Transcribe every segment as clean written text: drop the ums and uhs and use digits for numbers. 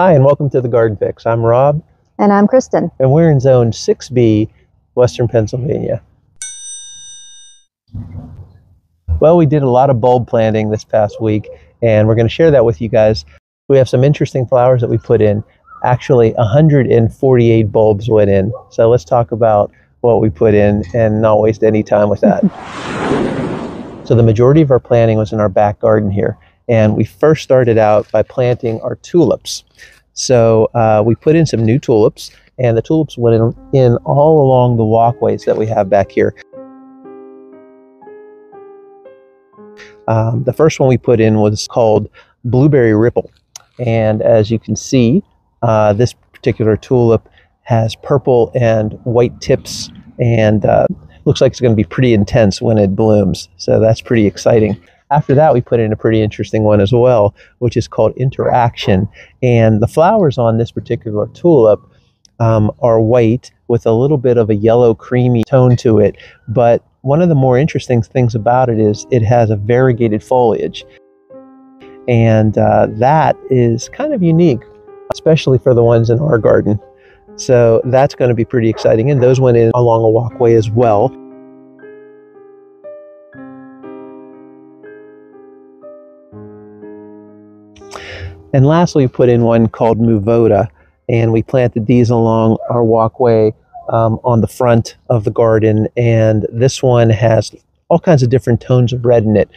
Hi, and welcome to The Garden Fix. I'm Rob. And I'm Kristen. And we're in Zone 6B, Western Pennsylvania. Well, we did a lot of bulb planting this past week, and we're going to share that with you guys. We have some interesting flowers that we put in. Actually, 148 bulbs went in. So let's talk about what we put in and not waste any time with that. So the majority of our planting was in our back garden here. And we first started out by planting our tulips. So we put in some new tulips, and the tulips went in all along the walkways that we have back here. The first one we put in was called Blueberry Ripple. And as you can see, this particular tulip has purple and white tips, and looks like it's going to be pretty intense when it blooms. So that's pretty exciting. After that, we put in a pretty interesting one as well, which is called Interaction. And the flowers on this particular tulip are white with a little bit of a yellow creamy tone to it. But one of the more interesting things about it is it has a variegated foliage. And that is kind of unique, especially for the ones in our garden. So that's going to be pretty exciting. And those went in along a walkway as well. And lastly, we put in one called Muvoda, and we planted these along our walkway on the front of the garden. And this one has all kinds of different tones of red in it,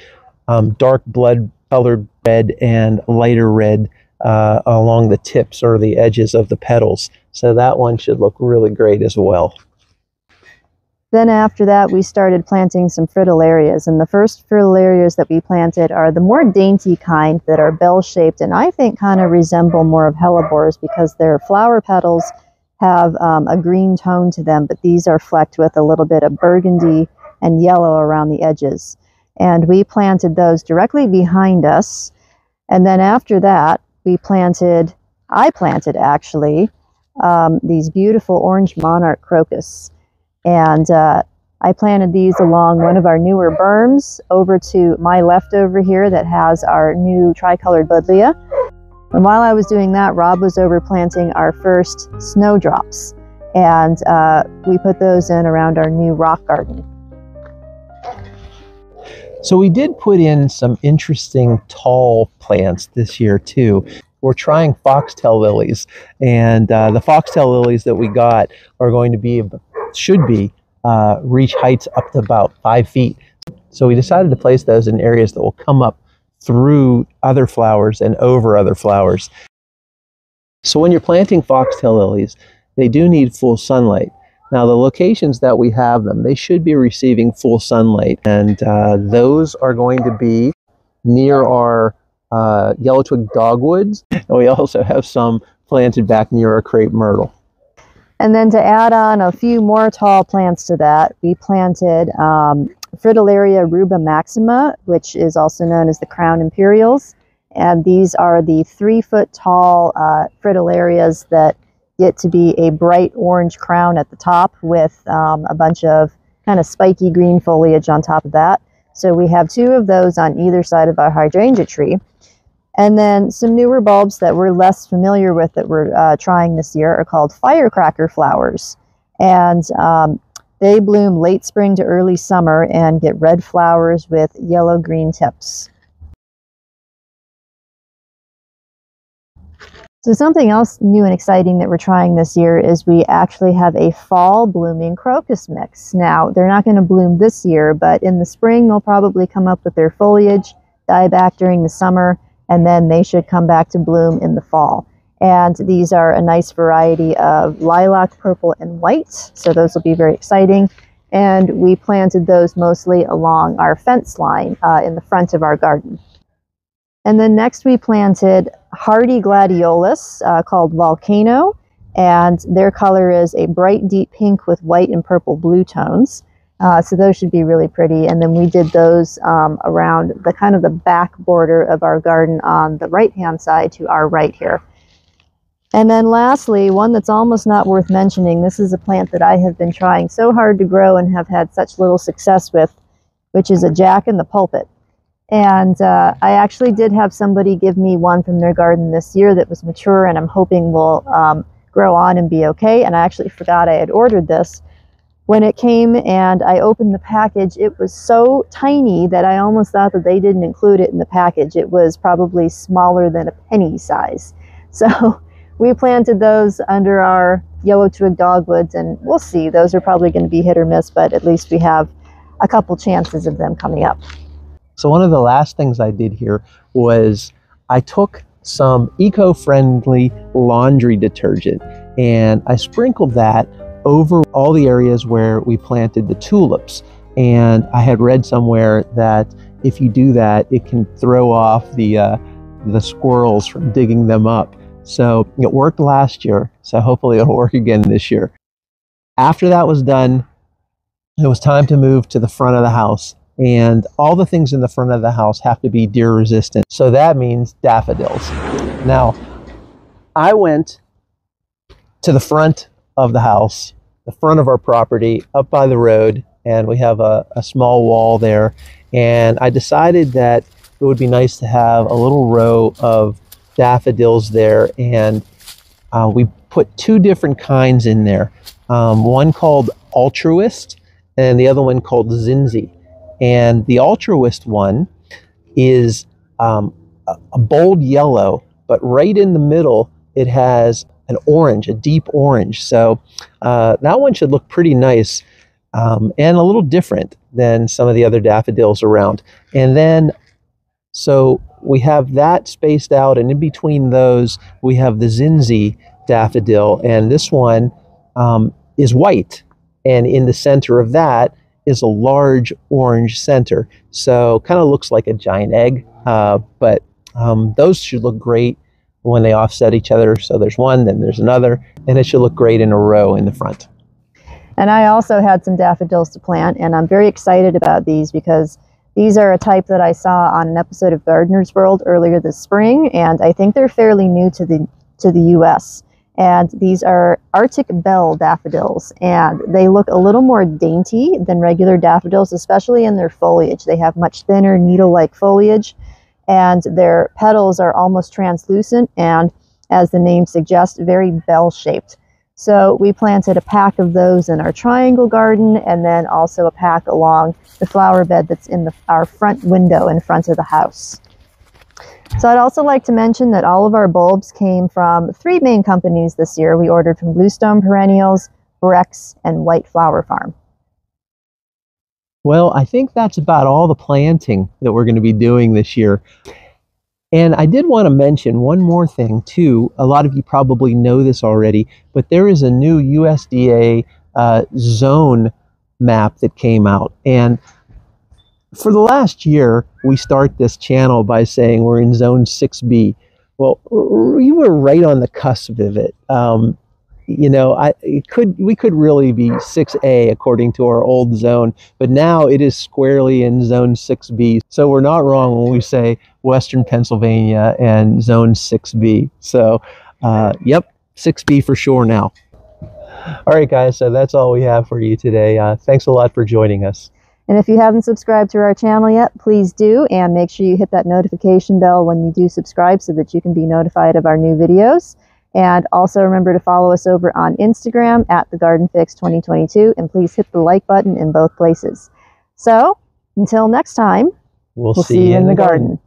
dark blood-colored red and lighter red along the tips or the edges of the petals. So that one should look really great as well. Then after that, we started planting some fritillarias, and the first fritillarias that we planted are the more dainty kind that are bell-shaped, and I think kind of resemble more of hellebores because their flower petals have a green tone to them, but these are flecked with a little bit of burgundy and yellow around the edges. And we planted those directly behind us, and then after that, I planted these beautiful orange monarch crocus. And I planted these along one of our newer berms over to my left over here that has our new tricolored buddleia. And while I was doing that, Rob was over planting our first snowdrops. And we put those in around our new rock garden. So we did put in some interesting tall plants this year too. We're trying foxtail lilies. And the foxtail lilies that we got are going to be reach heights up to about 5 feet. So we decided to place those in areas that will come up through other flowers and over other flowers. So when you're planting foxtail lilies, they do need full sunlight. Now the locations that we have them, they should be receiving full sunlight, and those are going to be near our yellow twig dogwoods, and we also have some planted back near our crepe myrtle. And then to add on a few more tall plants to that, we planted Fritillaria rubra maxima, which is also known as the crown imperials. And these are the 3 foot tall fritillarias that get to be a bright orange crown at the top with a bunch of kind of spiky green foliage on top of that. So we have two of those on either side of our hydrangea tree. And then some newer bulbs that we're less familiar with that we're trying this year are called firecracker flowers. And they bloom late spring to early summer and get red flowers with yellow-green tips. So something else new and exciting that we're trying this year is we actually have a fall blooming crocus mix. Now, they're not going to bloom this year, but in the spring they'll probably come up with their foliage, die back during the summer, and then they should come back to bloom in the fall. And these are a nice variety of lilac, purple, and white, so those will be very exciting. And we planted those mostly along our fence line in the front of our garden. And then next we planted hardy gladiolus called Volcano, and their color is a bright deep pink with white and purple blue tones. So those should be really pretty. And then we did those around the kind of the back border of our garden on the right-hand side to our right here. And then lastly, one that's almost not worth mentioning, this is a plant that I have been trying so hard to grow and have had such little success with, which is a jack in the pulpit. And I actually did have somebody give me one from their garden this year that was mature, and I'm hoping will grow on and be okay. And I actually forgot I had ordered this. When it came and I opened the package, it was so tiny that I almost thought that they didn't include it in the package. It was probably smaller than a penny size. So we planted those under our yellow twig dogwoods, and we'll see. Those are probably going to be hit or miss, but at least we have a couple chances of them coming up. So one of the last things I did here was I took some eco-friendly laundry detergent and I sprinkled that over all the areas where we planted the tulips. And I had read somewhere that if you do that, it can throw off the squirrels from digging them up. So it worked last year, so hopefully it'll work again this year. After that was done, it was time to move to the front of the house. And all the things in the front of the house have to be deer resistant. So that means daffodils. Now, I went to the front of the house, the front of our property, up by the road, and we have a small wall there. And I decided that it would be nice to have a little row of daffodils there. And we put two different kinds in there. One called Altruist and the other one called Zinzi. And the Altruist one is a bold yellow, but right in the middle, it has an orange, a deep orange. So that one should look pretty nice and a little different than some of the other daffodils around. And then, so we have that spaced out, and in between those, we have the Zinzi daffodil. And this one is white. And in the center of that is a large orange center. So kind of looks like a giant egg, but those should look great when they offset each other. So there's one, then there's another, and it should look great in a row in the front. And I also had some daffodils to plant, and I'm very excited about these because these are a type that I saw on an episode of Gardener's World earlier this spring, and I think they're fairly new to the US. And these are Arctic Bell daffodils, and they look a little more dainty than regular daffodils, especially in their foliage. They have much thinner needle-like foliage, and their petals are almost translucent and, as the name suggests, very bell-shaped. So we planted a pack of those in our triangle garden, and then also a pack along the flower bed that's in our front window in front of the house. So I'd also like to mention that all of our bulbs came from three main companies this year. We ordered from Bluestone Perennials, Brecks, and White Flower Farm. Well, I think that's about all the planting that we're going to be doing this year. And I did want to mention one more thing, too. A lot of you probably know this already, but there is a new USDA zone map that came out. And for the last year, we start this channel by saying we're in Zone 6B. Well, we were right on the cusp of it. You know, we could really be 6A according to our old zone, but now it is squarely in Zone 6B. So we're not wrong when we say Western Pennsylvania and Zone 6B. So, yep, 6B for sure now. All right, guys, so that's all we have for you today. Thanks a lot for joining us. And if you haven't subscribed to our channel yet, please do, and make sure you hit that notification bell when you do subscribe so that you can be notified of our new videos. And also remember to follow us over on Instagram at The Garden Fix 2022, and please hit the like button in both places. So until next time, we'll see you in the garden.